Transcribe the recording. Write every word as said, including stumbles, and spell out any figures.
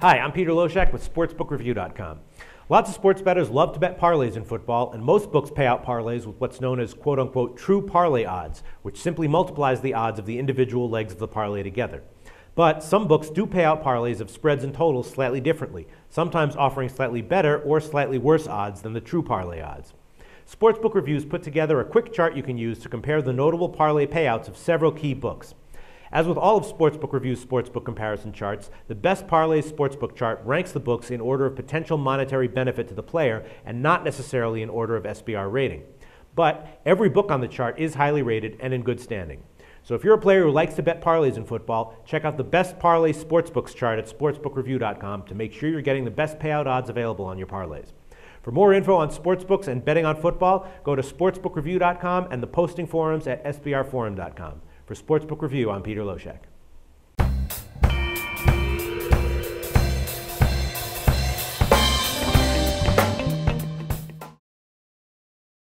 Hi, I'm Peter Loshak with Sportsbook Review dot com. Lots of sports bettors love to bet parlays in football, and most books pay out parlays with what's known as quote-unquote true parlay odds, which simply multiplies the odds of the individual legs of the parlay together. But some books do pay out parlays of spreads and totals slightly differently, sometimes offering slightly better or slightly worse odds than the true parlay odds. Sportsbook Review's put together a quick chart you can use to compare the notable parlay payouts of several key books. As with all of Sportsbook Review's sportsbook comparison charts, the Best Parlays sportsbook chart ranks the books in order of potential monetary benefit to the player and not necessarily in order of S B R rating. But every book on the chart is highly rated and in good standing. So if you're a player who likes to bet parlays in football, check out the Best Parlays sportsbooks chart at Sportsbook Review dot com to make sure you're getting the best payout odds available on your parlays. For more info on sportsbooks and betting on football, go to Sportsbook Review dot com and the posting forums at S B R Forum dot com. For Sportsbook Review, I'm Peter Loshak.